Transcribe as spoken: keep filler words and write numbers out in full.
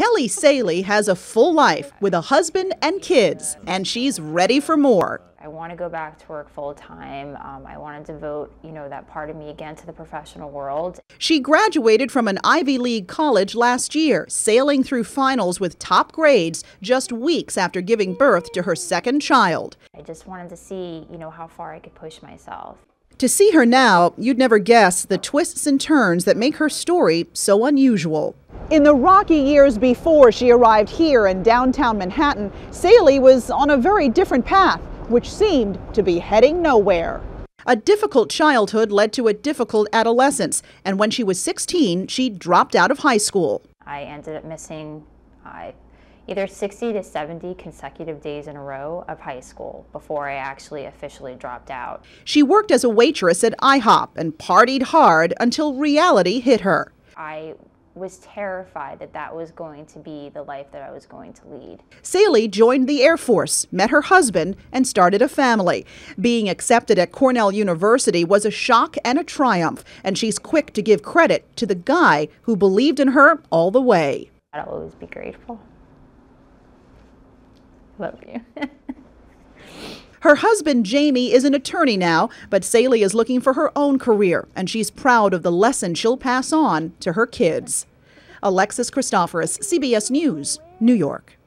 Kelly Saeli has a full life with a husband and kids, and she's ready for more. I want to go back to work full time. Um, I want to devote, you know, that part of me again to the professional world. She graduated from an Ivy League college last year, sailing through finals with top grades just weeks after giving birth to her second child. I just wanted to see, you know, how far I could push myself. To see her now, you'd never guess the twists and turns that make her story so unusual. In the rocky years before she arrived here in downtown Manhattan, Saeli was on a very different path, which seemed to be heading nowhere. A difficult childhood led to a difficult adolescence, and when she was sixteen, she dropped out of high school. I ended up missing uh, either sixty to seventy consecutive days in a row of high school before I actually officially dropped out. She worked as a waitress at I hop and partied hard until reality hit her. I was terrified that that was going to be the life that I was going to lead. Saeli joined the Air Force, met her husband, and started a family. Being accepted at Cornell University was a shock and a triumph, and she's quick to give credit to the guy who believed in her all the way. I'll always be grateful. Love you. Her husband, Jamie, is an attorney now, but Saeli is looking for her own career, and she's proud of the lesson she'll pass on to her kids. Alexis Christoforous, C B S News, New York.